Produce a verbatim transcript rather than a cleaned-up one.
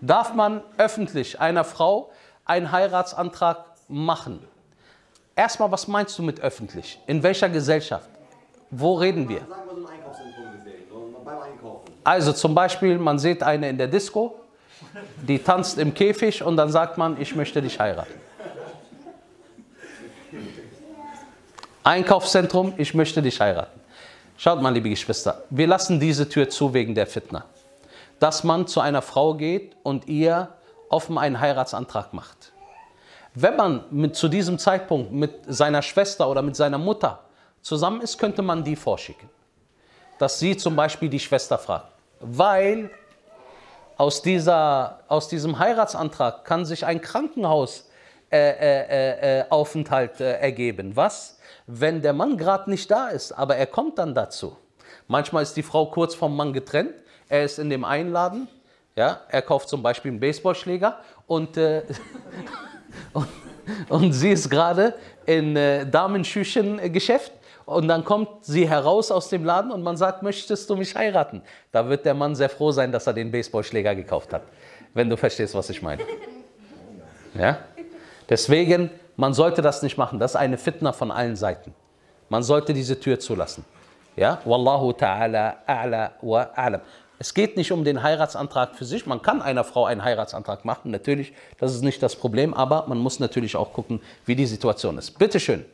Darf man öffentlich einer Frau einen Heiratsantrag machen? Erstmal, was meinst du mit öffentlich? In welcher Gesellschaft? Wo reden wir? Sagen wir so ein Einkaufszentrum gesehen, so beim Einkaufen. Also zum Beispiel, man sieht eine in der Disco, die tanzt im Käfig und dann sagt man, ich möchte dich heiraten. Einkaufszentrum, ich möchte dich heiraten. Schaut mal, liebe Geschwister, wir lassen diese Tür zu wegen der Fitna. Dass man zu einer Frau geht und ihr offen einen Heiratsantrag macht. Wenn man mit, zu diesem Zeitpunkt mit seiner Schwester oder mit seiner Mutter zusammen ist, könnte man die vorschicken. Dass sie zum Beispiel die Schwester fragt. Weil aus, dieser, aus diesem Heiratsantrag kann sich ein Krankenhausaufenthalt äh, äh, äh, äh, ergeben. Was? Wenn der Mann gerade nicht da ist, aber er kommt dann dazu. Manchmal ist die Frau kurz vom Mann getrennt. Er ist in dem einen Laden, ja, er kauft zum Beispiel einen Baseballschläger und, äh, und, und sie ist gerade in äh, Damenschüchengeschäft und dann kommt sie heraus aus dem Laden und man sagt, möchtest du mich heiraten? Da wird der Mann sehr froh sein, dass er den Baseballschläger gekauft hat, wenn du verstehst, was ich meine. Ja? Deswegen, man sollte das nicht machen, das ist eine Fitna von allen Seiten. Man sollte diese Tür zulassen. Ja, Wallahu ta'ala a'la wa a'lam. Es geht nicht um den Heiratsantrag für sich. Man kann einer Frau einen Heiratsantrag machen, natürlich. Das ist nicht das Problem, aber man muss natürlich auch gucken, wie die Situation ist. Bitte schön.